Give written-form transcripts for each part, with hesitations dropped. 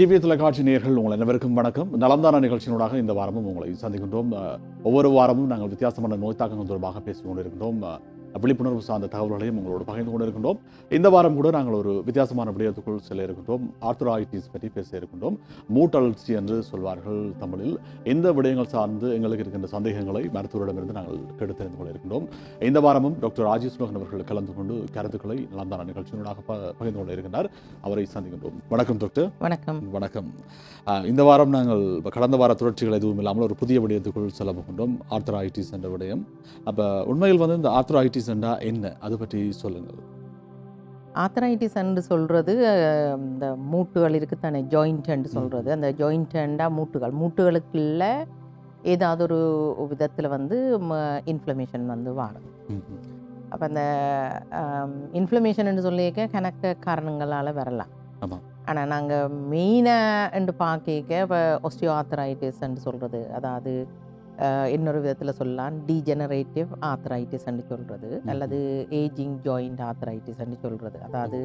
TV தொலைக்காட்சி நேயர்கள் உங்கள் அனைவருக்கும் வணக்கம். நலந்தான நிகழ்ச்சியினூடாக இந்த வாரமும் உங்களை சந்திக்கின்றோம். ஒவ்வொரு வாரமும் நாங்கள் வித்தியாசமான நோய் தாக்கங்கள் தொடர்பாக பேசிக் கொண்டிருக்கின்றோம். விழிப்புணர்வு சார்ந்த தகவல்களையும் உங்களோடு பகிர்ந்து கொண்டிருக்கின்றோம். இந்த வாரம் கூட நாங்கள் ஒரு வித்தியாசமான விடயத்துக்குள் செல்ல இருக்கின்றோம். ஆர்த்தரைட்டிஸ் பற்றி பேச இருக்கின்றோம். மூட்டல்சி என்று சொல்வார்கள் தமிழில். இந்த விடயங்கள் சார்ந்து எங்களுக்கு இருக்கின்ற சந்தேகங்களை மருத்துவரிடமிருந்து நாங்கள் கேட்டு கொள்ள இருக்கின்றோம். இந்த வாரமும் டாக்டர் ராஜேஷ் லோகன் அவர்கள் கலந்து கொண்டு கருத்துக்களை நலந்தான நிகழ்ச்சியினூடாக பகிர்ந்து கொள்ள இருக்கின்றார். அவரை சந்திக்கின்றோம். வணக்கம் டாக்டர். வணக்கம். வணக்கம். இந்த வாரம் நாங்கள் கடந்த வார தொடர்ச்சிகள் எதுவும் இல்லாமல் ஒரு புதிய விடயத்துக்குள் செல்ல போகின்றோம். ஆர்த்தரைட்டிஸ் என்ற விடயம். அப்போ உண்மையில் வந்து இந்த ஆர்த்தரைட்டிஸ் என்ன, அதை பற்றி சொல்லுங்கள். ஆர்த்தரைட்டிஸ் என்று சொல்கிறது இந்த மூட்டுகள் இருக்குத்தானே, ஜாயிண்ட்ன்னு சொல்கிறது. அந்த ஜாயிண்ட்னா மூட்டுகளுக்குள்ள ஏதாவது ஒரு விதத்தில் வந்து இன்ஃப்ளமேஷன் வந்து வாடும். அப்போ அந்த இன்ஃப்ளமேஷன் சொல்லியிருக்க கணக்க காரணங்களால் வரலாம். ஆனால் நாங்கள் மெயினாக என்று பார்க்க இப்போ ஆஸ்டியோ ஆர்த்தரைட்டிஸ் சொல்கிறது, அதாவது இன்னொரு விதத்தில் சொல்லலாம் டீஜெனரேட்டிவ் ஆர்த்தரைட்டிஸ்ன்னு சொல்கிறது, அல்லது ஏஜிங் ஜாயிண்ட் ஆர்த்தரைட்டிஸ்ன்னு சொல்கிறது. அதாவது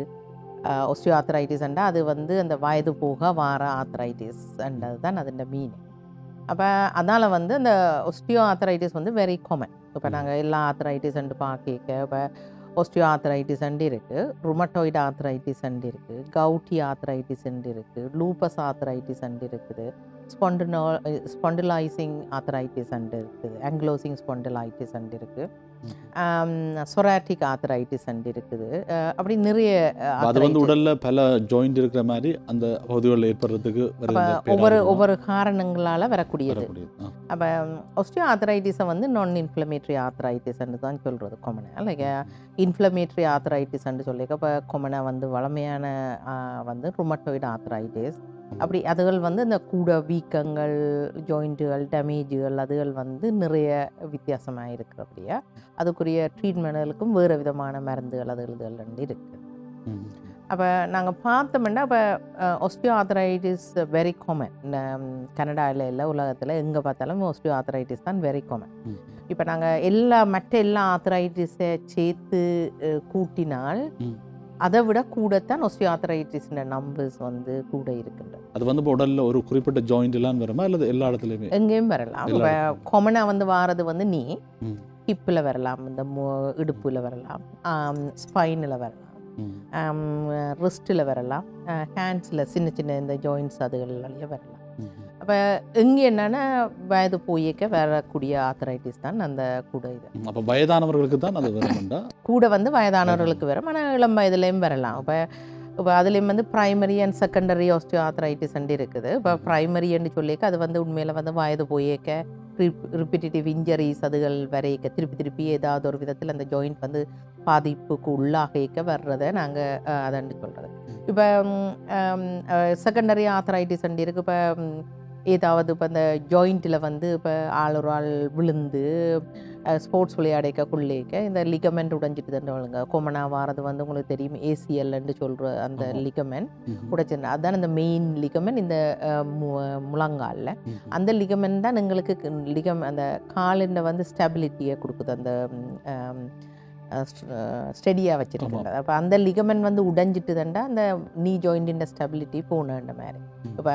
ஒஸ்டியோ ஆர்த்தரைட்டிஸ்ண்டா அது வந்து அந்த வயது போக வார ஆர்த்தரைட்டிஸ்ன்றது தான் அதுண்ட மீனிங். அப்போ அதனால் வந்து அந்த ஒஸ்டியோ ஆர்த்தரைட்டிஸ் வந்து வெரி காமன். இப்போ நாங்கள் எல்லா ஆர்த்தரைட்டிஸ்ன்னு பார்க்க, இப்போ ஒஸ்டியோ ஆர்த்தரைட்டிஸ்ண்டு இருக்குது, ருமட்டாய்டு ஆர்த்தரைட்டிஸ்ண்டு இருக்குது, கவுட்டி ஆர்த்தரைட்டிஸ்ண்டு இருக்குது, லூப்பஸ் ஆர்த்தரைட்டிஸ்ண்டு இருக்குது, ஸ்பாண்டிலைசிங் ஆர்த்தரைட்டிஸ் அண்டு இருக்குது, அங்கிலோசிங் ஸ்பாண்டிலைட்டிஸ் அண்டு இருக்குது, சொராட்டிக் ஆர்த்தரைட்டிஸ் அண்டு இருக்குது. அப்படி நிறைய உடலில் பல ஜாயிண்ட் இருக்கிற மாதிரி அந்த பகுதிகளில் ஏற்படுறதுக்கு ஒவ்வொரு காரணங்களால் வரக்கூடியது. அப்போ ஆஸ்டியோ ஆர்த்தரைட்டிஸை வந்து நான் இன்ஃப்ளமேட்ரி ஆர்த்தரைட்டிஸ்ன்னு தான் சொல்கிறது கொமனாக. லைக் இன்ஃப்ளமேட்ரி ஆர்த்தரைட்டிஸ்ன்னு சொல்லியிருக்க, இப்போ கொமனாக வந்து வளமையான வந்து ருமட்டாய்டு ஆர்த்தரைட்டிஸ். அப்படி அதுகள் வந்து இந்த கூட வீக்கங்கள், ஜாயிண்ட்டுகள், டேமேஜுகள், அதுகள் வந்து நிறைய வித்தியாசமாக இருக்கிறபடியா அதுக்குரிய ட்ரீட்மெண்ட்டுகளுக்கும் வேறு விதமான மருந்துகள் அதுகள் இருக்குது. அப்போ நாங்கள் பார்த்தோம்னா இப்போ ஆஸ்டியோ ஆர்த்தரைட்டிஸ் வெரி காமன். கனடாவில் இல்லை, உலகத்தில் எங்கே பார்த்தாலும் ஆஸ்டியோ ஆர்த்தரைட்டிஸ் தான் வெரி காமன். இப்போ நாங்கள் மற்ற எல்லா ஆர்த்தரைட்டிஸை சேர்த்து கூட்டினால் அதை விட கூடத்தான் ஒஸ்டியோ ஆர்த்தரைட்டிஸ் நம்பர்ஸ் வந்து கூட இருக்கின்றன. அது வந்து உடலில் ஒரு குறிப்பிட்ட ஜாயிண்ட்லாம் வருமா, அல்லது எல்லா இடத்துலையுமே எங்கேயும் வரலாம்? இப்போ காமனாக வந்து வாரது வந்து நீ ஹிப்பில் வரலாம், இந்த இடுப்பில் வரலாம், ஸ்பைனில் வரலாம், ரிஸ்ட்டில் வரலாம், ஹேண்ட்ஸில் சின்ன சின்ன இந்த ஜாயிண்ட்ஸ் அதுகள்லையே வரலாம். அப்போ இங்கே என்னென்னா வயது போயிக்க வரக்கூடிய ஆர்த்தரைட்டிஸ் தான் அந்த கூட இது. அப்போ வயதானவர்களுக்கு தான் அது வரும்டா, கூட வந்து வயதானவர்களுக்கு வரும், ஆனால் இளம் வயதுலேயும் வரலாம். இப்போ அதுலேயும் வந்து primary and secondary osteoarthritis இருக்குது. இப்போ ப்ரைமரின்னு சொல்லிக்க அது வந்து உண்மையில் வந்து வயது போயிக்க ரிப்பிட்டேட்டிவ் இன்ஜரிஸ் அதுகள் வரைக்க திருப்பி ஏதாவது ஒரு விதத்தில் அந்த ஜாயிண்ட் வந்து பாதிப்புக்கு உள்ளாக வர்றதை நாங்கள் அதாண்டு சொல்கிறது. இப்போ செகண்டரி ஆர்த்தரைட்டிஸ் இருக்குது. இப்போ ஏதாவது இப்போ அந்த ஜாயிண்ட்டில் வந்து இப்போ ஆளொரு ஆள் விழுந்து ஸ்போர்ட்ஸ் விளையாடிக்கொள்ளிக்க இந்த லிகமெண்ட் உடைஞ்சிட்டு தண்டுவாளுங்க. கொமனாக வாரது வந்து உங்களுக்கு தெரியும், ஏசிஎல்ன்னு சொல்கிற அந்த லிகமெண்ட் உடைச்சிருந்தா அதுதான் அந்த மெயின் லிகமெண்ட். இந்த முழங்காலில் அந்த லிகமெண்ட் தான் எங்களுக்கு அந்த காலின் வந்து ஸ்டெபிலிட்டியை கொடுக்குது, அந்த ஸ்டெடியாக வச்சுருக்கின்றது. அப்போ அந்த லிகமெண்ட் வந்து உடைஞ்சிட்டு தண்டா அந்த நீ ஜாயிண்டின் ஸ்டெபிலிட்டி போகணுன்ற மாதிரி. இப்போ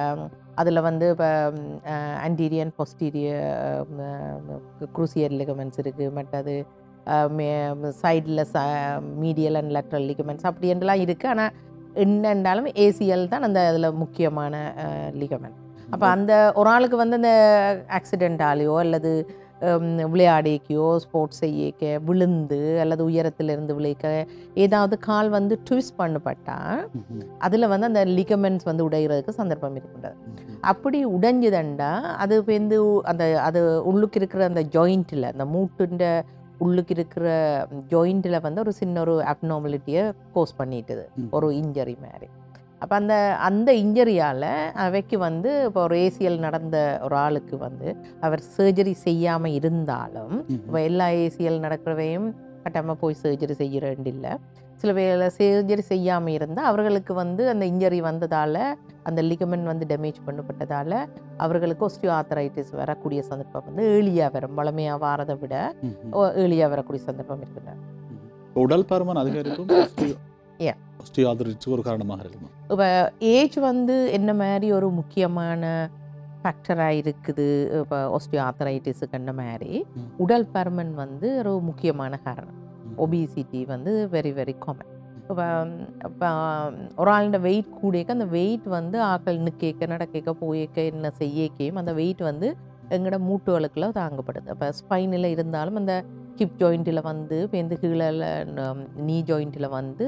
அதில் வந்து இப்போ அன்டீரியன் பொஸ்டீரியர் குரூசியர் லிகமெண்ட்ஸ் இருக்குது, மற்றது சைடில் மீடியல் அண்ட் லேட்டரல் லிகமெண்ட்ஸ் அப்படின்றலாம் இருக்குது. ஆனால் என்னென்றாலும் ஏசிஎல் தான் அந்த அதில் முக்கியமான லிகமெண்ட். அப்போ அந்த ஒரு ஆளுக்கு வந்து அந்த ஆக்சிடென்டாலேயோ அல்லது விளையாடிக்கையோ ஸ்போர்ட்ஸ் செய்யக்க விழுந்து அல்லது உயரத்திலிருந்து விளைக்க ஏதாவது கால் வந்து ட்விஸ்ட் பண்ணப்பட்டால் அதில் வந்து அந்த லிகமெண்ட்ஸ் வந்து உடைகிறதுக்கு சந்தர்ப்பம் இருக்கின்றது. அப்படி உடைஞ்சுதண்டா அது வந்து அது உள்ளுக்கு இருக்கிற அந்த ஜாயிண்ட்டில், அந்த மூட்டுன்ற உள்ளுக்கு இருக்கிற ஜாயிண்ட்டில் வந்து ஒரு சின்ன ஒரு அப்னார்மாலிட்டியை கோஸ் பண்ணிட்டுது, ஒரு இன்ஜரி மாதிரி. அப்போ அந்த இன்ஜரியால் அவைக்கு வந்து இப்போ ஒரு ஏசிஎல் நடந்த ஒரு ஆளுக்கு வந்து அவர் சர்ஜரி செய்யாமல் இருந்தாலும், இப்போ எல்லா ஏசிஎல் நடக்கிறவையும் கட்டாமல் போய் சர்ஜரி செய்ய வேண்டியில்லை. சில பேர் சர்ஜரி செய்யாமல் இருந்தால் அவர்களுக்கு வந்து அந்த இன்ஜரி வந்ததால், அந்த லிகமெண்ட் வந்து டேமேஜ் பண்ணப்பட்டதால் அவர்களுக்கு ஆஸ்டியோ ஆர்த்தரைட்டிஸ் வரக்கூடிய சந்தர்ப்பம் வந்து ஏலியாக வரும். வளமையாக வாரதை விட ஏலியாக வரக்கூடிய சந்தர்ப்பம் இருக்குல்ல. உடல் பருமன் அதிகரிக்கும் Yeah. Osteoarthritis ஒரு காரணமாக இருக்குமா? இப்ப ஏஜ் வந்து என்ன மாதிரி ஒரு முக்கியமான ஃபேக்டரா இருக்குது இப்ப ஆஸ்டியோஆர்த்ரைட்டிஸ்க்கு என்ன மாதிரி உடல் பருமன் வந்து ஒரு முக்கியமான காரணம். obesity வந்து very very common. இப்ப ஒரு ஆளோட weight கூடேக்க அந்த weight வந்து ஆக்கள் நிக்கேக்க நடக்கேக்க போயேக்க என்ன செய்யேக்கேம் அந்த weight வந்து எங்கட மூட்டுகளுக்குள்ள தாங்கப்படுது. அப்ப ஸ்பைன்ல இருந்தாலும் அந்த hip jointல வந்து பேந்து கீழ knee jointல வந்து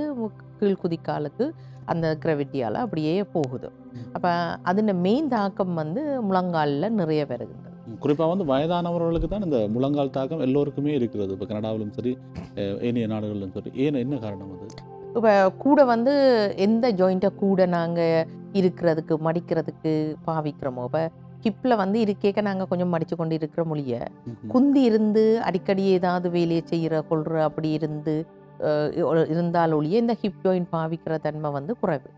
கீழ் குதிகாலுக்கு அந்த கிராவிட்டியால அப்படியே போகுது. அப்ப அதுன மெயின் தாக்கம் வந்து முழங்கால்ல நிறைய வருகிறது. குறிப்பா வந்து வயதானவர்களுக்கு தான் இந்த முழங்கால் தாக்கம் எல்லோருக்குமே இருக்குது. இப்ப கனடாவிலும் சரி ஏனைய நாடுகளிலும் சரி என்ன காரணம் அது? இப்ப கூட வந்து எந்த ஜாயிண்ட கூட நாங்க இருக்கிறதுக்கு மடிக்கிறதுக்கு பாவிக்கிறோமோ இப்ப ஹிப்பில் வந்து இருக்கேக்க நாங்கள் கொஞ்சம் மடித்து கொண்டு இருக்கிற மொழியை குந்தி இருந்து அடிக்கடி ஏதாவது வேலையை செய்கிற கொள்கிற அப்படி இருந்தால் ஒழிய இந்த ஹிப் ஜாயிண்ட் பாவிக்கிற தன்மை வந்து குறைவு.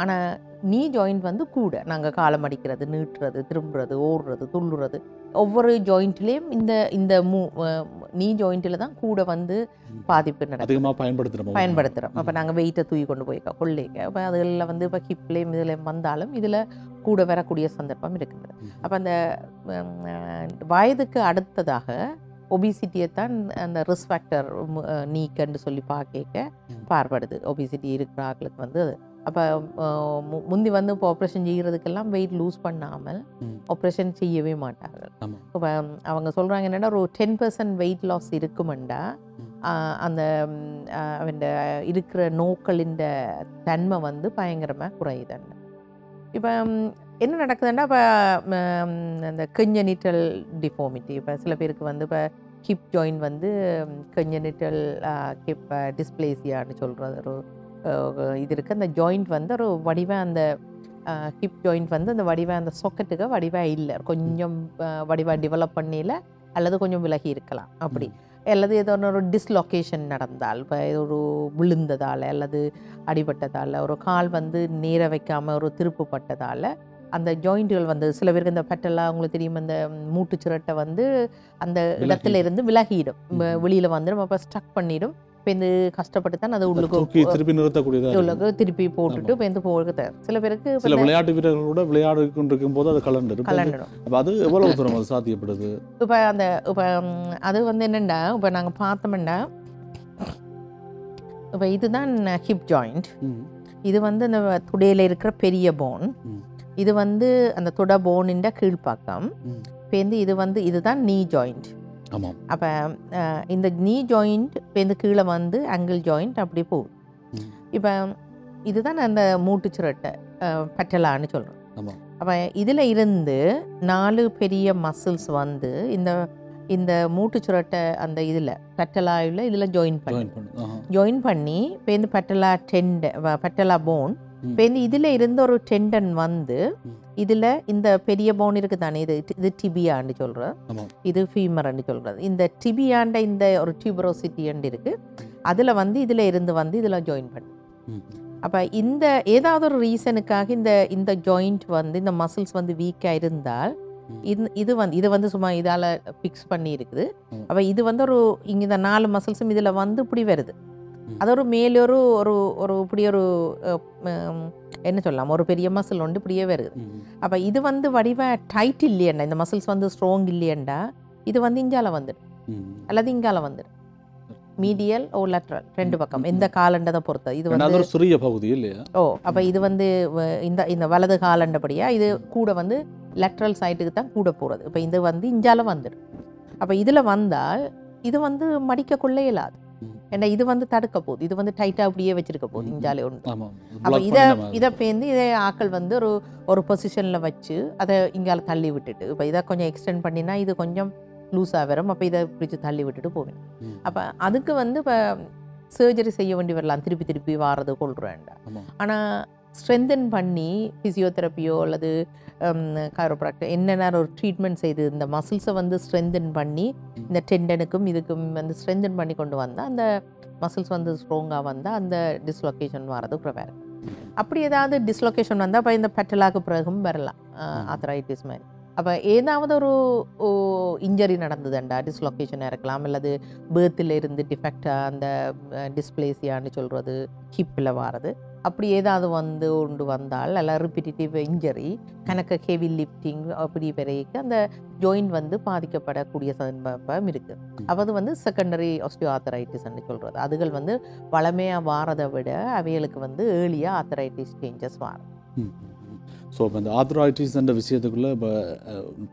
ஆனால் நீ ஜாயிண்ட் வந்து கூட நாங்கள் காலம் அடிக்கிறது நீட்டுறது திரும்புறது ஓடுறது துள்ளுறது ஒவ்வொரு ஜாயிண்ட்லேயும் இந்த இந்த நீ ஜாயிண்ட்டில் தான் கூட வந்து பாதிப்பு நடக்கும் பயன்படுத்துகிறோம். அப்போ நாங்கள் வெயிட்டை தூக்கி கொண்டு போய்க்க கொள்ளைக்க அப்போ அதில் வந்து இப்போ ஹிப்லேயும் இதில் வந்தாலும் இதில் கூட வரக்கூடிய சந்தர்ப்பம் இருக்குது. அப்போ அந்த வயதுக்கு அடுத்ததாக ஒபிசிட்டியை தான் அந்த ரிஸ்க் ஃபேக்டர் நீக்கன்னு சொல்லி பார்ப்படுது ஒபிசிட்டி இருக்கிற ஆக்களுக்கு வந்து. அப்போ முந்தி வந்து இப்போ ஆப்ரேஷன் செய்கிறதுக்கெல்லாம் வெயிட் லூஸ் பண்ணாமல் ஆப்ரேஷன் செய்யவே மாட்டார்கள். இப்போ அவங்க சொல்கிறாங்க என்னென்னா ஒரு 10% வெயிட் லாஸ் இருக்குமெண்டா அந்த அவன் இருக்கிற நோக்களின் தன்மை வந்து பயங்கரமாக குறையுதுன்னு. இப்போ என்ன நடக்குதுன்னா இப்போ அந்த கன்ஜெனிட்டல் டிஃபார்மிட்டி இப்போ சில பேருக்கு வந்து இப்போ ஹிப் ஜாயின் வந்து கன்ஜெனிட்டல் ஹிப் டிஸ்பிளேசியான்னு சொல்கிறது ஒரு இது இருக்குது. அந்த ஜாயிண்ட் வந்து ஒரு வடிவாக அந்த ஹிப் ஜாயிண்ட் வந்து அந்த வடிவாக அந்த சாக்கெட்டுக்கு வடிவாக இல்லை கொஞ்சம் வடிவாக டெவலப் பண்ணியில் அல்லது கொஞ்சம் விலகி இருக்கலாம் அப்படி அல்லது ஏதோ ஒரு டிஸ்லொகேஷன் நடந்தால் இப்போ ஒரு விழுந்ததால் அல்லது அடிபட்டதால் ஒரு கால் வந்து நீர வைக்காமல் ஒரு திருப்பு பட்டதால் அந்த ஜாயிண்ட்டுகள் வந்து சில பேருக்கு இந்த பட்டெல்லாம் அவங்களுக்கு தெரியும் அந்த மூட்டு சிரட்டை வந்து அந்த இடத்துல இருந்து விலகிடும் வெளியில் வந்துடும் அப்போ ஸ்டக் பண்ணிடும். இப்போ இந்த கஷ்டப்பட்டு தான் அது உள்ளுக்கு திருப்பி நிறுத்தக்கூடியது உள்ளுக்கு திருப்பி போட்டுட்டு பேருந்து போகிறது. சில பேருக்கு சில விளையாட்டு வீரர்களோட விளையாடு கொண்டிருக்கும் போது அது கலந்துடும். அப்போ அது எவ்வளவு தூரம் அது சாத்தியப்படுது? இப்போ அந்த இப்போ அது வந்து என்னென்னா இப்போ நாங்கள் பார்த்தோம்னா இப்போ இதுதான் ஹிப் ஜாயிண்ட். இது வந்து அந்த துடையில் இருக்கிற பெரிய போன். இது வந்து அந்த துட போனின் கீழ்ப்பாக்கம். பேருந்து இது வந்து இதுதான் நீ ஜாயிண்ட். ஆமாம். அப்போ இந்த நீ ஜாயிண்ட் பேருந்து கீழே வந்து ஆங்கிள் ஜாயிண்ட் அப்படி போகுது. இப்போ இதுதான் அந்த மூட்டு சிரட்டை பட்டலான்னு சொல்கிறோம். ஆமாம். அப்போ இதில் இருந்து 4 பெரிய மசில்ஸ் வந்து இந்த இந்த மூட்டு சுரட்டை அந்த இதில் பட்டலாவில் இதில் ஜாயின் பண்ணி பேருந்து பட்டலா பட்டலா போன் பேருந்து இதில் இருந்து ஒரு டெண்டன் வந்து இதில் இந்த பெரிய போன் இருக்குது தானே இது இது டிபியான்னு சொல்கிறோம் இது ஃபீமர்ன்னு சொல்கிறது. இந்த டிபியாண்ட இந்த ஒரு டியூபரோசிட்டின்னு இருக்குது அதில் வந்து இதில் இருந்து வந்து இதில் ஜாயின் பண்ணு. அப்போ இந்த ஏதாவது ஒரு ரீசனுக்காக இந்த இந்த ஜாயிண்ட் வந்து இந்த மசில்ஸ் வந்து வீக்காக இருந்தால் இது வந்து இது வந்து சும்மா இதால் ஃபிக்ஸ் பண்ணி இருக்குது. அப்போ இது வந்து ஒரு இங்கே இந்த 4 மசில்ஸும் இதில் வந்து இப்படி வருது. அது ஒரு மேலொரு ஒரு ஒரு இப்படி ஒரு என்ன சொல்லலாம் ஒரு பெரிய மசில் ஒன்று இப்படியே வருது. அப்போ இது வந்து வடிவாக டைட் இல்லையண்டா இந்த மசில்ஸ் வந்து ஸ்ட்ராங் இல்லையண்டா இது வந்து இங்கால வந்துடும் அல்லது இங்கால வந்துடும் மீடியல் ஓ லெட்ரல் 2 பக்கம் எந்த காலண்டதை பொறுத்த இது வந்து சிறிய பகுதி இல்லையா? ஓ அப்போ இது வந்து இந்த இந்த வலது காலண்டபடியாக இது கூட வந்து லெட்ரல் சைட்டுக்கு தான் கூட போகிறது. இப்போ இது வந்து இஞ்சால வந்துடும். அப்போ இதில் வந்தால் இது வந்து மடிக்க கொள்ள இயலாது ஏன்னா இது வந்து தடுக்க போகுது இது வந்து டைட்டாக அப்படியே வச்சிருக்க போகுது இஞ்சாலே ஒன்று. அப்போ இதை பேர்ந்து இதே ஆக்கள் வந்து ஒரு ஒரு பொசிஷனில் வச்சு அதை இங்கால தள்ளி விட்டுட்டு இப்போ இதை கொஞ்சம் எக்ஸ்டெண்ட் பண்ணினா இது கொஞ்சம் லூஸாக வரும். அப்போ இதை பிடிச்சி தள்ளி விட்டுட்டு போவேன். அப்போ அதுக்கு வந்து இப்போ சர்ஜரி செய்ய வேண்டி வரலாம் திருப்பி திருப்பி வாரது கொள்கிறேன்டா. ஆனால் ஸ்ட்ரென்தன் பண்ணி ஃபிசியோதெரப்பியோ அல்லது கைரோப்ராக்டர் என்னென்ன ஒரு ட்ரீட்மெண்ட் செய்து இந்த மசில்ஸை வந்து ஸ்ட்ரென்தன் பண்ணி இந்த டெண்டனுக்கும் இதுக்கும் வந்து ஸ்ட்ரென்தன் பண்ணி கொண்டு வந்தால் அந்த மசில்ஸ் வந்து ஸ்ட்ராங்காக வந்தால் அந்த டிஸ்லொகேஷன் வர்றது ப்ரிவேர். அப்படி ஏதாவது டிஸ்லொகேஷன் வந்தால் இப்போ இந்த பெட்டலாக்கு பிறகும் வரலாம் ஆர்த்ரைட்டிஸ் மாதிரி. அப்போ ஏதாவது ஒரு இன்ஜரி நடந்ததுண்டா, டிஸ்லொகேஷனாக இருக்கலாம், அல்லது பேர்த்தில் இருந்து டிஃபெக்டாக அந்த டிஸ்பிளேசியான்னு சொல்கிறது ஹிப்பில் வாரது, அப்படி ஏதாவது வந்து ஒன்று வந்தால் நல்லா ரிப்பீட்டிவ் இன்ஜரி கணக்கு ஹெவி லிஃப்டிங் அப்படி வரைக்கு அந்த ஜாயிண்ட் வந்து பாதிக்கப்படக்கூடிய சந்தர்ப்பம் இருக்குது. அப்போ அது வந்து செகண்டரி ஆஸ்டியோஆர்த்தரைட்டிஸ்ன்னு சொல்கிறது. அதுகள் வந்து வளமையாக வாரதை விட அவைகளுக்கு வந்து ஏர்லியாக ஆர்த்தரைட்டிஸ் சேஞ்சஸ் வாரும். ஸோ இப்போ இந்த ஆர்த்தரைட்டிஸ் என்ற விஷயத்துக்குள்ளே இப்போ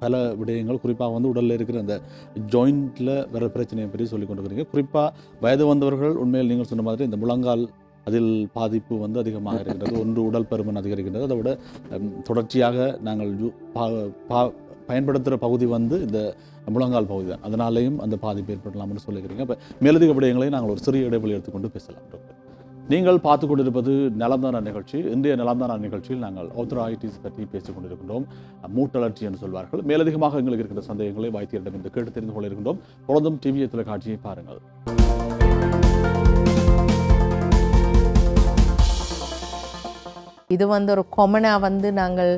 பல விடயங்கள், குறிப்பாக வந்து உடலில் இருக்கிற அந்த ஜாயிண்டில் வர பிரச்சனையை பற்றி சொல்லி கொண்டு இருக்கிறீங்க. குறிப்பாக வயது வந்தவர்கள் உண்மையில் நீங்கள் சொன்ன மாதிரி இந்த முழங்கால் அதில் பாதிப்பு வந்து அதிகமாக இருக்கிறது, ஒன்று உடல் பருமன் அதிகரிக்கின்றது, அதை விட தொடர்ச்சியாக நாங்கள் பயன்படுத்துகிற பகுதி வந்து இந்த முழங்கால் பகுதி தான், அதனாலேயும் அந்த பாதிப்பு ஏற்படலாம்னு சொல்லிக்கிறீங்க. இப்போ மேலதிக விடயங்களையும் நாங்கள் ஒரு சிறிய இடைவெளி எடுத்துக்கொண்டு பேசலாம். நீங்கள் பார்த்து கொண்டிருப்பது நலம்தானா நிகழ்ச்சி. இந்திய நலம்தானா நிகழ்ச்சியில் நாங்கள் ஆர்த்தரைட்டிஸ் பற்றி பேசிக் கொண்டிருக்கின்றோம். மூட்டலர்ச்சி என்று சொல்வார்கள். மேலதிகமாக எங்களுக்கு இருக்கிற சந்தேகங்களை வைத்தியரிடம் இருந்து கேட்டு தெரிந்து கொள்ள இருக்கின்றோம். தொடர்ந்தும் டிவியை தொலைக்காட்சியை பாருங்கள். இது வந்து ஒரு காமனாக வந்து நாங்கள்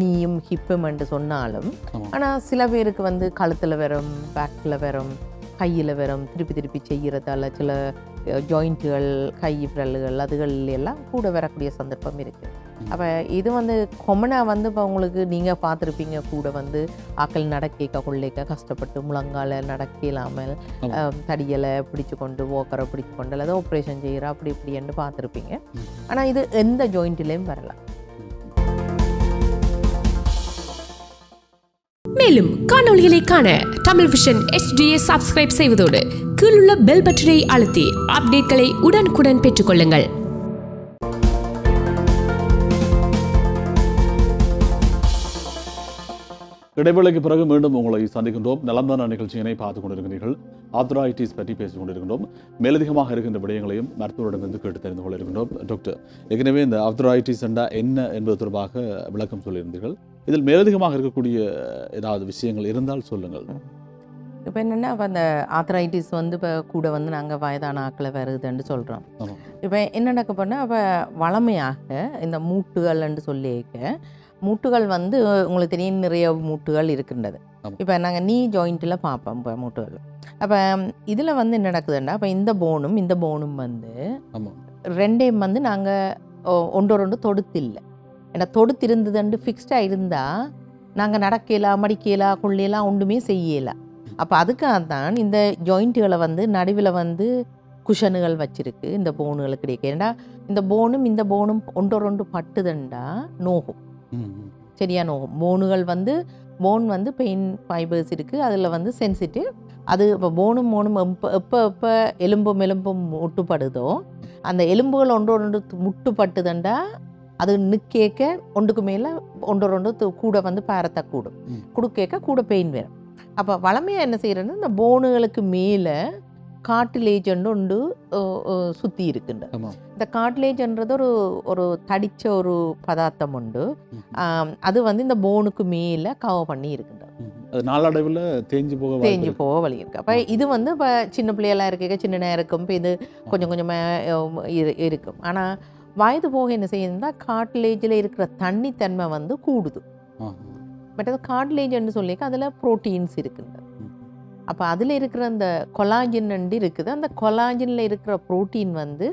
நீயும் ஹிப்பும் என்று சொன்னாலும், ஆனால் சில பேருக்கு வந்து கழுத்தில் வரும், பேக்கில் வரும், கையில் வரும், திருப்பி திருப்பி செய்கிறதால சில ஜாயிண்ட்டுகள், கை விரல்கள், அதுகள் எல்லாம் கூட வரக்கூடிய சந்தர்ப்பம் இருக்குது. அப்போ இது வந்து கொமனாக வந்து இப்போ உங்களுக்கு நீங்கள் பார்த்துருப்பீங்க, கூட வந்து ஆக்கள் நடக்க கொள்ளைக்க கஷ்டப்பட்டு முழங்கால நடக்க இல்லாமல் தடியலை பிடிச்சு கொண்டு ஓக்கரை பிடிச்சு கொண்டு அல்லது ஆப்ரேஷன் செய்கிற அப்படி இப்படின்னு பார்த்துருப்பீங்க. ஆனால் இது எந்த ஜாயிண்ட்லேயும் வரலாம். மேலும் காணொளிகளை காண TamilVision HDயை சப்ஸ்கிரைப் செய்வதோடு கீழுள்ள பெல் பட்டனை அழுத்தி அப்டேட்களை உடனுக்குடன் பெற்றுக்கொள்ளுங்கள். இடைவேளைக்கு பிறகு மீண்டும் உங்களை சந்திக்கின்றோம். நலம்தானா நிகழ்ச்சியினை பார்த்து கொண்டிருக்கிறீர்கள். ஆர்த்தரைட்டிஸ் பற்றி பேசிக் கொண்டிருக்கின்றோம். மேலதிகமாக இருக்கின்ற விடயங்களையும் மருத்துவரிடமிருந்து கேட்டு தெரிந்து கொள்ள இருக்கின்றோம். டாக்டர், ஏற்கனவே இந்த ஆர்த்தரைட்டிஸ் என்றால் என்ன என்பது தொடர்பாக விளக்கம் சொல்லியிருந்தீர்கள். இதில் மேலதிகமாக இருக்கக்கூடிய ஏதாவது விஷயங்கள் இருந்தால் சொல்லுங்கள். இப்போ என்னென்னா, இப்போ அந்த ஆர்த்தரைட்டிஸ் வந்து இப்போ கூட வந்து நாங்கள் வயதான ஆக்களை வருதுன்னு சொல்கிறோம். இப்போ என்ன நடக்க போனால், இப்போ வளமையாக இந்த மூட்டுகள்ன்னு சொல்லியிருக்க மூட்டுகள் வந்து உங்களுக்கு தெரியும், நிறைய மூட்டுகள் இருக்கின்றது. இப்போ நாங்கள் நீ ஜாயிண்ட்டில் பார்ப்போம் இப்போ மூட்டுகள். அப்போ இதில் வந்து என்ன நடக்குதுன்னா, இப்போ இந்த போனும் வந்து ரெண்டையும் வந்து நாங்கள் ஒன்றோர் ஒன்று தொடுத்தில்லை. ஏன்னா தொடுத்திருந்ததுண்டு ஃபிக்ஸ்டாக இருந்தால் நாங்கள் நடக்கலாம், மடிக்கலாம், கொள்ளையெல்லாம் ஒன்றுமே செய்யலாம். அப்போ அதுக்காக தான் இந்த ஜாயிண்ட்டுகளை வந்து நடுவில் வந்து குஷனுகள் வச்சுருக்கு இந்த போனுகளுக்கு இடையே. ஏன்னா இந்த போனும் ஒன்றோர் ஒன்று பட்டுதுண்டா நோகும், சரியா நோகும். போன் வந்து பெயின் ஃபைபர்ஸ் இருக்குது, அதில் வந்து சென்சிட்டிவ். அது இப்போ போனும் எப்போ எலும்பும் முட்டுப்படுதோ அந்த எலும்புகள் ஒன்றோர் ஒன்று முட்டுப்பட்டுதுண்டா அது நிற்கேக்க ஒன்றுக்கு மேலே ஒன்றோர் ஒன்று கூட வந்து பாரத்தை கூடும் கொடுக்க கூட பெயின் வேணும். அப்போ வளமையாக என்ன செய்யறதுன்னா, இந்த போனுகளுக்கு மேலே கார்டிலேஜ்ன்னு ஒன்று சுற்றி இருக்குண்டு. இந்த கார்டிலேஜ்ன்றது ஒரு ஒரு தடித்த ஒரு பதார்த்தம் உண்டு. அது வந்து இந்த போனுக்கு மேலே கவர் பண்ணி இருக்குண்டு. அது நாளடைவில் தேஞ்சு போக வழி இருக்குது. அப்போ இது வந்து இப்போ சின்ன பிள்ளைகளாக இருக்க சின்ன நேரம் இருக்கும், இப்போ இது கொஞ்சம் கொஞ்சமாக இருக்கும். ஆனால் வயது போக என்ன செய்யணும்னா, கார்டிலேஜில் இருக்கிற தண்ணித்தன்மை வந்து கூடுது. பட் அது கார்டிலேஜ்ன்னு சொல்லிக்க அதில் ப்ரோட்டீன்ஸ் இருக்குண்டு. அப்போ அதில் இருக்கிற அந்த கொலாஜின் நண்டு இருக்குது. அந்த கொலாஜினில் இருக்கிற ப்ரோட்டீன் வந்து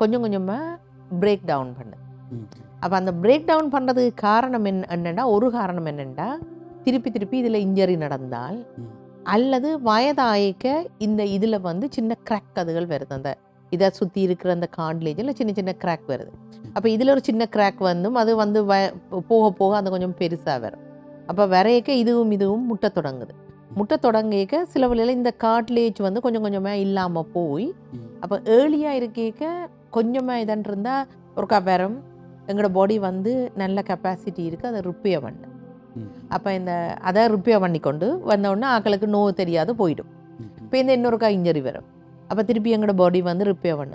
கொஞ்சம் கொஞ்சமாக பிரேக் டவுன் பண்ணுது. அப்போ அந்த பிரேக் டவுன் பண்ணுறதுக்கு காரணம் என்னென்னா திருப்பி இதில் இன்ஜரி நடந்தால் அல்லது வயதாயிக்க இந்த இதில் வந்து சின்ன கிராக் அதுகள் வருது. அந்த இதை சுற்றி இருக்கிற அந்த கார்ட்லேஜில் சின்ன கிராக் வருது. அப்போ இதில் ஒரு சின்ன கிராக் வந்தும் அது வந்து போக போக அது கொஞ்சம் பெருசாக வரும். அப்போ வரையக்க இதுவும் முட்டை தொடங்குது. முட்டை தொடங்கிக்க சில வழியில் இந்த கார்ட்லேஜ் வந்து கொஞ்சம் கொஞ்சமாக இல்லாமல் போய், அப்போ ஏர்லியாக இருக்க கொஞ்சமாக இதான் இருந்தால் ஒரு கவரம் எங்களோட பாடி வந்து நல்ல கெப்பாசிட்டி இருக்குது, அதை ரிப்பேர் பண்ண. அப்போ இந்த அதை ரிப்பேர் பண்ணி கொண்டு வந்தோடனே ஆக்களுக்கு நோய் தெரியாது போயிடும். இப்போ இந்த இன்னொருக்கா இன்ஜரி வரும். அப்போ திருப்பி எங்களோட பாடி வந்து ரிப்பேர் பண்ண.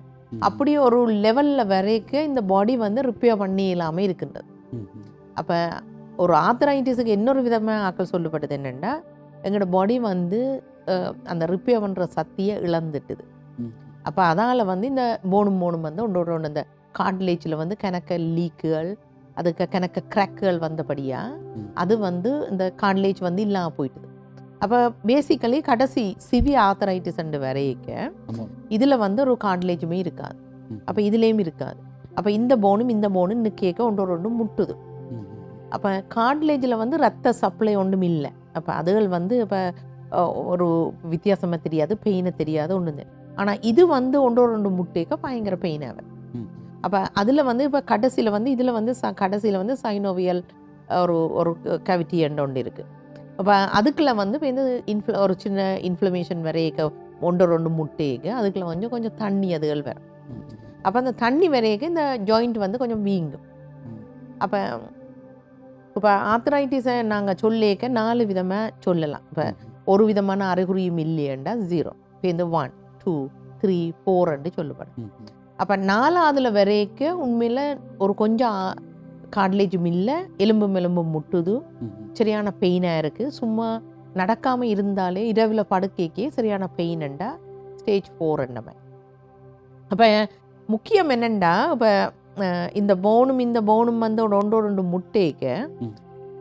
அப்படியே ஒரு லெவலில் வரைக்க இந்த பாடி வந்து ரிப்பேர் பண்ணி இல்லாமல் இருக்கின்றது. அப்போ ஒரு ஆர்த்தரைட்டிஸுக்கு இன்னொரு விதமாக ஆக்கள் சொல்லப்பட்டது என்னென்னா, எங்களோட பாடி வந்து அந்த ரிப்பேர் பண்ணுற சக்தியை இழந்துட்டுது. அப்போ அதனால் வந்து இந்த போனும் வந்து ஒன்று அந்த கார்ட்லேஜில் வந்து கணக்க லீக்குகள் அதுக்கு கணக்கு கிராக்குகள் வந்தபடியா அது வந்து இந்த கார்டிலேஜ் வந்து இல்லாமல் போயிட்டுது. அப்போ பேசிக்கலி கடைசி சிவியர் ஆர்த்தரைட்டிஸ் வரைக்க இதில் வந்து ஒரு கார்டிலேஜுமே இருக்காது, அப்போ இதுலேயும் இருக்காது. அப்போ இந்த போனும் இந்த போனும் இன்னும் கேட்க ஒன்று ஒன்று முட்டுது. அப்போ கார்டிலேஜில் வந்து ரத்த சப்ளை ஒன்றும் இல்லை. அப்போ அதுகள் வந்து இப்போ ஒரு வித்தியாசமாக தெரியாது, பெயினை தெரியாது ஒன்றும் தெரியும். ஆனால் இது வந்து ஒன்றோட ரெண்டு முட்டேக்க பயங்கர பெயின் ஆகும். அப்போ அதில் வந்து இப்போ கடைசியில் வந்து இதில் வந்து கடைசியில் வந்து சைனோவியல் ஒரு ஒரு கேவிட்டி என்ற ஒன்று இருக்குது. அப்போ அதுக்குள்ளே வந்து இப்போ இந்த ஒரு சின்ன இன்ஃப்ளமேஷன் வரையக்க ஒன்றோட ரெண்டு முட்டேக்கு அதுக்குள்ளே கொஞ்சம் கொஞ்சம் தண்ணி அதுகள் வரும். அப்போ அந்த தண்ணி வரையக்க இந்த ஜாயிண்ட் வந்து கொஞ்சம் வீங்கும். அப்போ இப்போ ஆர்த்ரைட்டிஸை நாங்கள் சொல்லிக்க 4 விதமாக சொல்லலாம். இப்போ ஒரு விதமான அறிகுறியும் இல்லையண்டா 0, இப்போ இந்த 1, 2, 3, 4 சொல்லப்படும். அப்போ 4ஆவதுல வரைக்க உண்மையில் ஒரு கொஞ்சம் கார்டிலேஜும் இல்லை, எலும்பும் எலும்பும் முட்டுது, சரியான பெயினாக இருக்குது, சும்மா நடக்காமல் இருந்தாலே இரவில் படுக்கைக்கே சரியான பெயின்ண்டா ஸ்டேஜ் 4 என்னமே. அப்போ முக்கியம் என்னென்னா இப்போ இந்த போனும் வந்து ஒன்றோ ரெண்டு முட்டைக்கு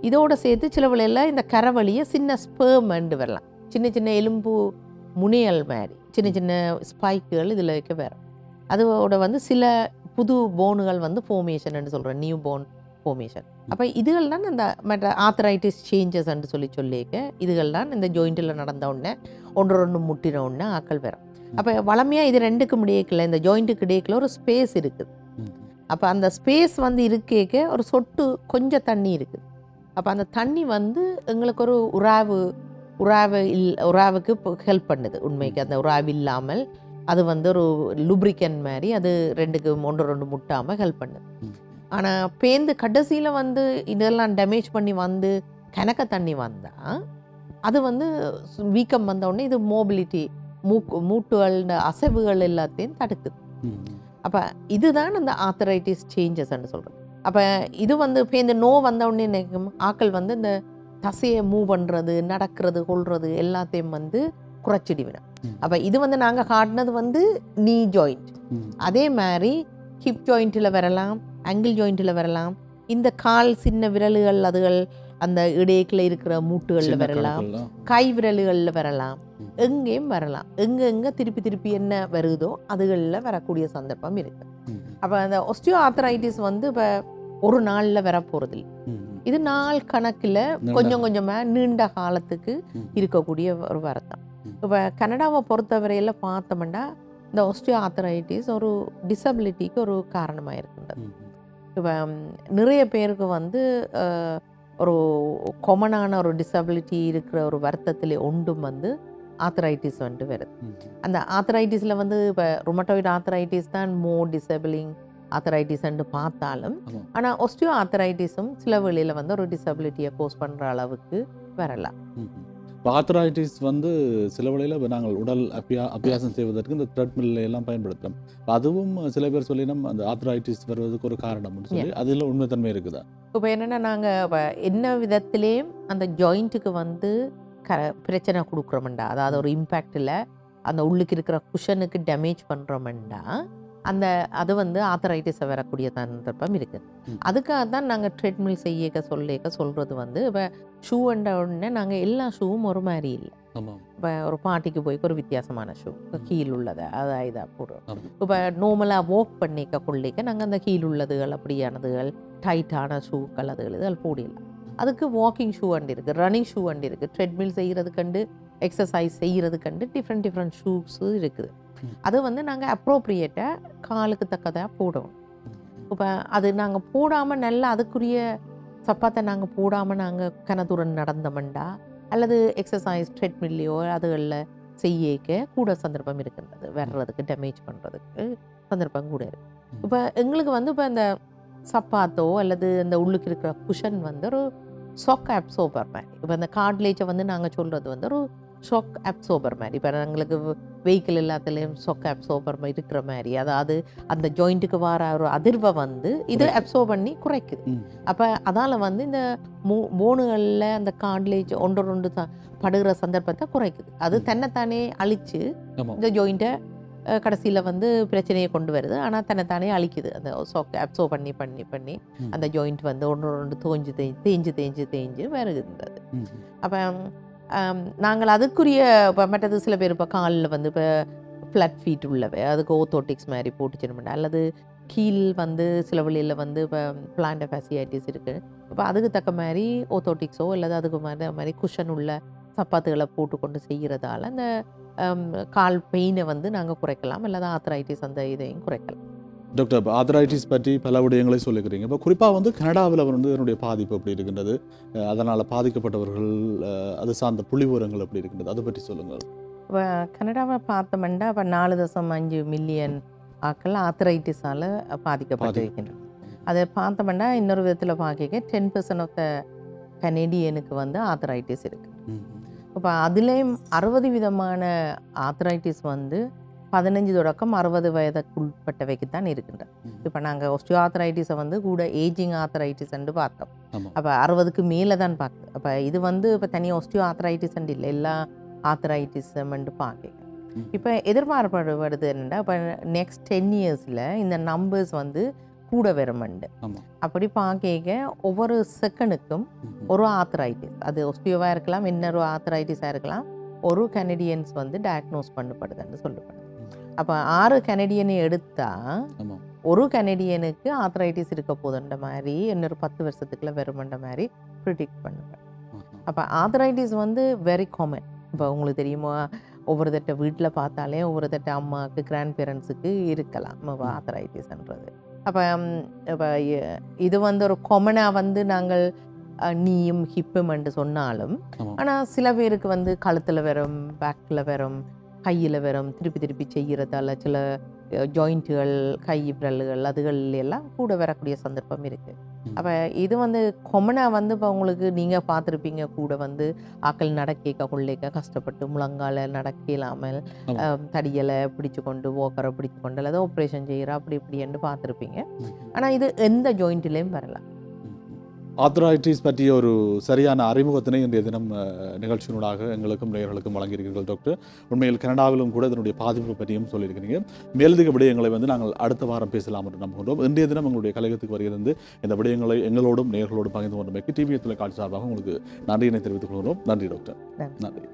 இதோட சேர்த்து சில விலையில் இந்த கரவழியை சின்ன ஸ்பேர்மெண்டு வரலாம், சின்ன சின்ன எலும்பு முனையல் மாதிரி சின்ன சின்ன ஸ்பைக்குகள் இதில் இருக்க வரும். அதோட வந்து சில புது போனுகள் வந்து ஃபோர்மேஷன் சொல்கிறேன், நியூ போன் ஃபோர்மேஷன். அப்போ இதுகள்லாம் இந்த மற்ற ஆர்த்தரைட்டிஸ் சேஞ்சஸ்ன்னு சொல்லிக்க இதுகள்லாம் இந்த ஜாயிண்டில் நடந்த உடனே ஒன்று ஒன்று முட்டின உடனே ஆக்கள் வரும். அப்போ வளமையாக இது ரெண்டுக்கும் இடையக்கில் இந்த ஜாயிண்ட்டுக்கு இடையக்கில் ஒரு ஸ்பேஸ் இருக்குது. அப்போ அந்த ஸ்பேஸ் வந்து இருக்கேக்க ஒரு சொட்டு கொஞ்சம் தண்ணி இருக்குது. அப்போ அந்த தண்ணி வந்து எங்களுக்கு ஒரு உராவுக்கு ஹெல்ப் பண்ணுது. உண்மைக்கு அந்த உராவு இல்லாமல் அது வந்து ஒரு லூப்ரிகன் மாதிரி அது ரெண்டுக்கு ஒன்று ரெண்டு முட்டாமல் ஹெல்ப் பண்ணுது. ஆனால் பேந்து கடைசியில் வந்து இதெல்லாம் டேமேஜ் பண்ணி வந்து கணக்க தண்ணி வந்தால் அது வந்து வீக்கம் வந்தோடனே இது மோபிலிட்டி மூட்டுகள் அசைவுகள் எல்லாத்தையும் தடுக்குது. அப்போ இதுதான் அந்த ஆர்த்தரைட்டிஸ் சேஞ்சஸ்ன்னு சொல்கிறது. அப்போ இது வந்து இப்போ இந்த நோ வந்தவுடனே நினைக்கும் ஆக்கள் வந்து இந்த தசையை மூவ் பண்ணுறது, நடக்கிறது, கொள்வது எல்லாத்தையும் வந்து குறைச்சிடுவினா. அப்போ இது வந்து நாங்கள் காட்டினது வந்து நீ ஜாயிண்ட், அதே மாதிரி ஹிப் ஜாயிண்ட்டில் வரலாம், ஆங்கிள் ஜாயிண்ட்டில் வரலாம், இந்த கால் சின்ன விரல்கள் அதுகள் அந்த இடையக்கில் இருக்கிற மூட்டுகளில் வரலாம், கை விரல்களில் வரலாம், எங்கேயும் வரலாம். எங்கெங்கே திருப்பி திருப்பி என்ன வருதோ அதுகளில் வரக்கூடிய சந்தர்ப்பம் இருக்குது. அப்போ அந்த ஒஸ்டியோ ஆர்த்தரைட்டிஸ் வந்து இப்போ ஒரு நாளில் வரப்போகிறது இல்லை, இது நாள் கணக்கில் கொஞ்சம் கொஞ்சமாக நீண்ட காலத்துக்கு இருக்கக்கூடிய ஒரு வரத்தான். இப்போ கனடாவை பொறுத்தவரையில் பார்த்தோம்னா இந்த ஒஸ்டியோ ஆர்த்தரைட்டிஸ் ஒரு டிசபிலிட்டிக்கு ஒரு காரணமாக இருக்கின்றது. இப்போ நிறைய பேருக்கு வந்து ஒரு காமனான ஒரு டிசபிலிட்டி இருக்கிற ஒரு வருத்தத்திலே ஒன்றும் வந்து ஆர்த்தரைட்டிஸ் வந்துட்டு வருது. அந்த ஆர்த்தரைட்டிஸில் வந்து இப்போ ருமட்டாய்டு ஆர்த்தரைட்டிஸ் தான் மோர் டிசபிலிங் ஆர்த்தரைட்டிஸ்ன்னு பார்த்தாலும், ஆனால் ஒஸ்டியோ ஆர்த்தரைட்டிஸும் சில வேளையில் வந்து ஒரு டிசபிலிட்டியை போஸ் பண்ணுற அளவுக்கு வரலாம். ஆர்த்தரைட்டிஸ் வந்து சில வேளையில் நாங்கள் உடல் அபியாசம் செய்வதற்கு இந்த த்ரெட்மில் எல்லாம் பயன்படுத்துகிறோம். அதுவும் சில பேர் சொல்லினோம் அந்த ஆர்த்தரைட்டிஸ் வருவதற்கு ஒரு காரணம்னு சொல்லி, அதில் உண்மைத்தன்மை இருக்குதா? இப்போ என்னென்னா நாங்கள் இப்போ என்ன விதத்துலேயும் அந்த ஜாயிண்ட்டுக்கு வந்து பிரச்சனை கொடுக்குறோம்டா, அதாவது ஒரு இம்பேக்டில் அந்த உள்ளுக்கு இருக்கிற குஷனுக்கு டேமேஜ் பண்ணுறோம்டா அந்த அது வந்து ஆர்த்தரைட்டிஸை வரக்கூடிய சந்தர்ப்பம் இருக்குது. அதுக்காக தான் நாங்கள் ட்ரீட்மெண்ட் சொல்கிறது வந்து இப்போ ஷூன்ற உடனே நாங்கள் எல்லா ஷூவும் ஒரு மாதிரி இல்லை. இப்போ ஒரு பாட்டிக்கு போய்க்கு ஒரு வித்தியாசமான ஷூ கீழ் உள்ளதை அதாக இதாக போடுறோம். இப்போ நார்மலாக வாக் பண்ணிக்க கொள்ளிக்க நாங்கள் அந்த கீழ் உள்ளதுகள் அப்படியானதுகள் டைட்டான ஷூக்கள் அதுகள் இதுகள் போடலாம். அதுக்கு வாக்கிங் ஷூ அண்டு இருக்குது, ரன்னிங் ஷூ அண்டு இருக்குது, ட்ரெட்மில் செய்கிறதுக்கண்டு எக்ஸசைஸ் செய்கிறதுக்கண்டு டிஃப்ரெண்ட் டிஃப்ரெண்ட் ஷூஸு இருக்குது. அது வந்து நாங்கள் அப்ரோப்ரியேட்டாக காலுக்கு தக்கதாக போடுவோம். இப்போ அது நாங்கள் போடாமல் நல்லா அதுக்குரிய சப்பாத்தை நாங்கள் போடாமல் நாங்கள் கனதுரன் நடந்தோம்டா அல்லது எக்ஸசைஸ் ட்ரெட்மில்லையோ அதுகளில் செய்யக்க கூட சந்தர்ப்பம் இருக்கின்றது, வர்றதுக்கு டேமேஜ் பண்ணுறதுக்கு சந்தர்ப்பம் கூட இருக்குது. இப்போ எங்களுக்கு வந்து இப்போ இந்த சப்பாத்தோ அல்லது அந்த உள்ளுக்கு இருக்கிற குஷன் வந்து ஒரு ஷாக் அப்சோபர் மாதிரி. இப்போ அந்த கார்ட்லேஜை வந்து நாங்கள் சொல்கிறது வந்து ஒரு ஷாக் அப்சோபர் மாதிரி. இப்போ எங்களுக்கு வெஹிக்கிள் எல்லாத்துலேயும் ஷாக் அப்சோபர் மாதிரி இருக்கிற மாதிரி, அதாவது அந்த ஜாயிண்ட்டுக்கு வர ஒரு அதிர்வை வந்து இது அப்சோர்ப் பண்ணி குறைக்குது. அப்போ அதால் வந்து இந்த போனுகளில் அந்த கார்ட்லேஜ் ஒன்று ஒன்று படுகிற சந்தர்ப்பத்தை குறைக்குது. அது தன்னைத்தானே அழித்து இந்த ஜாயிண்ட்டை கடைசில வந்து பிரச்சனையை கொண்டு வருது. ஆனா தன்னைத்தானே அழிக்குது. அந்த அப்சோ பண்ணி பண்ணி பண்ணி அந்த ஜாயிண்ட் வந்து ஒன்று ஒன்று தோஞ்சு தேஞ்சு தேஞ்சு தேஞ்சு வருகின்றது. அப்போ நாங்கள் அதுக்குரிய இப்போ மற்றது சில பேர் இப்போ காலில் வந்து இப்போ ஃப்ளட் ஃபீட் உள்ளவை அதுக்கு ஓத்தோட்டிக்ஸ் மாதிரி போட்டுச்சுன்னு, அல்லது கீழ் வந்து சில வழியில் வந்து இப்போ பிளான்டர் ஃபேசியாட்டிஸ் இருக்குது. இப்போ அதுக்கு தக்க மாதிரி ஓத்தோட்டிக்ஸோ அல்லது அதுக்கு மாதிரி குஷன் உள்ள சப்பாத்துகளை போட்டுக்கொண்டு செய்கிறதால அந்த கால் பெயினை வந்து நாங்கள் குறைக்கலாம், அல்லது ஆர்த்ரைட்டிஸ் அந்த இதையும் குறைக்கலாம். டாக்டர், ஆர்த்ரைட்டிஸ் பற்றி பல விடயங்களை சொல்லிக்கிறீங்க. இப்போ குறிப்பாக வந்து கனடாவில் வந்து இதனுடைய பாதிப்பு எப்படி இருக்கின்றது, அதனால் பாதிக்கப்பட்டவர்கள், அது சார்ந்த புள்ளிவிவரங்கள் எப்படி இருக்கின்றது, அதை பற்றி சொல்லுங்கள். இப்போ கனடாவை பார்த்தோம்னா இப்போ 4.5 மில்லியன் ஆக்கள் ஆர்த்ரைட்டிஸால் பாதிக்கப்பட்டு இருக்கின்றன. அதை பார்த்தோம்னா இன்னொரு விதத்தில் பார்க்க 10% ஆஃப் த கனேடியனுக்கு வந்து ஆர்த்ரைட்டிஸ் இருக்குது. இப்போ அதுலேயும் 60 விதமான ஆர்த்ரைட்டிஸ் வந்து 15 தொடக்கம் 60 வயதுக்குட்பட்டவைக்கு தான் இருக்கின்றது. இப்போ நாங்கள் ஒஸ்டியோ ஆர்த்ரைட்டிஸை வந்து கூட ஏஜிங் ஆர்த்ரைட்டிஸ்ன்னு பார்த்தோம். அப்போ 60க்கு மேலே தான் பார்க்குது. அப்போ இது வந்து இப்போ தனியாக ஒஸ்டியோ ஆர்த்ரைட்டிஸ்ன்னு இல்லை, எல்லா ஆர்த்ரைட்டிஸ்மெண்ட்டு பார்க்க. இப்போ எதிர்பார்ப்படுவது என்னென்னா இப்போ நெக்ஸ்ட் 10 இயர்ஸில் இந்த நம்பர்ஸ் வந்து கூட வருமெண்டு. அப்படி பார்க்க ஒவ்வொரு செகண்டுக்கும் ஒரு ஆர்த்ரைட்டிஸ், அது ஒஸ்டியோவாக இருக்கலாம், இன்னொரு ஆர்த்ரைட்டிஸாக இருக்கலாம், ஒரு கனடியன்ஸ் வந்து டயக்னோஸ் பண்ணப்படுதுன்னு சொல்லப்படுது. அப்போ 6 கனடியனை எடுத்தால் ஒரு கனடியனுக்கு ஆர்த்ரைட்டிஸ் இருக்க போதுன்ற மாதிரி இன்னொரு 10 வருஷத்துக்குள்ள வருமென்ற மாதிரி ப்ரிடிக்ட் பண்ணுவேன். அப்போ ஆர்த்ரைட்டிஸ் வந்து வெரி காமன். இப்போ உங்களுக்கு தெரியுமா, ஒவ்வொரு தட்ட வீட்டில் பார்த்தாலே ஒவ்வொரு தட்ட அம்மாவுக்கு கிராண்ட் பேரண்ட்ஸுக்கு இருக்கலாம் ஆர்த்ரைட்டிஸ்ன்றது. அப்போ இப்போ இது வந்து ஒரு காமனாக வந்து நாங்கள் நீயும் ஹிப்புமென்று சொன்னாலும், ஆனால் சில பேருக்கு வந்து கழுத்தில் வரும், பேக்கில் வரும், கையில் வரும், திருப்பி திருப்பி செய்கிறதால சில ஜாயிண்ட்டுகள், கை விரல்கள், அதுகள் எல்லாம் கூட வரக்கூடிய சந்தர்ப்பம் இருக்குது. அப்போ இது வந்து கொமனாக வந்து இப்போ உங்களுக்கு நீங்கள் பார்த்துருப்பீங்க, கூட வந்து ஆக்கள் நடக்க கொள்ளைக்க கஷ்டப்பட்டு முழங்கால நடக்க இல்லாமல் தடியலை பிடிச்சு கொண்டு ஓக்கரை பிடிச்சு கொண்டு அல்லது ஆப்ரேஷன் செய்கிற அப்படி இப்படின்னு பார்த்துருப்பீங்க. ஆனால் இது எந்த ஜாயிண்ட்லேயும் வரலாம். ஆர்த்ரைட்டிஸ் பற்றிய ஒரு சரியான அறிமுகத்தினை இன்றைய தினம் நிகழ்ச்சியினூடாக எங்களுக்கும் நேயர்களுக்கும் வழங்கியிருக்கிறீர்கள் டாக்டர். உண்மையில் கனடாவிலும் கூட இதனுடைய பாதிப்பு பற்றியும் சொல்லியிருக்கிறீங்க. மேலதிக விடயங்களை வந்து நாங்கள் அடுத்த வாரம் பேசலாம் என்று நம்புகின்றோம். இன்றைய தினம் எங்களுடைய கழகத்துக்கு வருகிறது இந்த விடயங்களை எங்களோடும் நேயர்களோடும் பகிர்ந்து கொண்டமைக்கு டிவி தொலைக்காட்சி சார்பாக உங்களுக்கு நன்றியினை தெரிவித்துக் கொள்கிறோம். நன்றி டாக்டர். நன்றி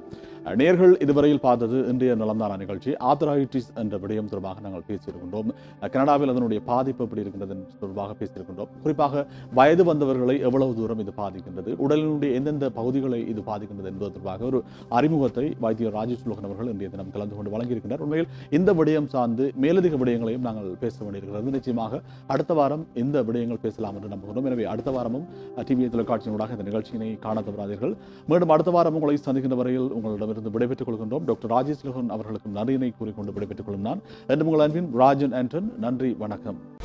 நேயர்கள். இதுவரையில் பார்த்தது இன்றைய நலந்தான நிகழ்ச்சி. ஆர்த்ரைட்டிஸ் என்ற விடயம் தொடர்பாக நாங்கள் பேசியிருக்கின்றோம். கனடாவில் அதனுடைய பாதிப்பு எப்படி இருக்கின்றது தொடர்பாக பேசியிருக்கின்றோம். குறிப்பாக வயது வந்தவர்களை எவ்வளவு தூரம் இது பாதிக்கின்றது, உடலினுடைய எந்தெந்த பகுதிகளை இது பாதிக்கின்றது என்பது தொடர்பாக ஒரு அறிமுகத்தை வைத்தியர் ராஜேஷ் லோகன் அவர்கள் இன்றைய தினம் கலந்து கொண்டு வழங்கியிருக்கின்றனர். உண்மையில் இந்த விடயம் சார்ந்து மேலதிக விடயங்களையும் நாங்கள் பேச வேண்டியிருக்கிறது. நிச்சயமாக அடுத்த வாரம் இந்த விடயங்கள் பேசலாம் என்று நம்புகிறோம். எனவே அடுத்த வாரமும் டிவி தொலைக்காட்சியினூடாக இந்த நிகழ்ச்சியினை காண தவறாதீர்கள். மீண்டும் அடுத்த வாரம் உங்களை சந்திக்கின்ற வரையில் உங்களிடம் இருந்து விடைபெற்றுக் கொள்கின்றோம். டாக்டர் ராஜேஷ் லோகன் அவர்களுக்கும் நன்றியினை கூறிக்கொண்டு விடைபெற்றுக் கொள்ளும் நான் உங்கள் அன்பின் ராஜன் ஆண்டன். நன்றி, வணக்கம்.